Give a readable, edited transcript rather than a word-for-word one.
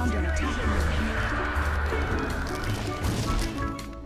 under attack.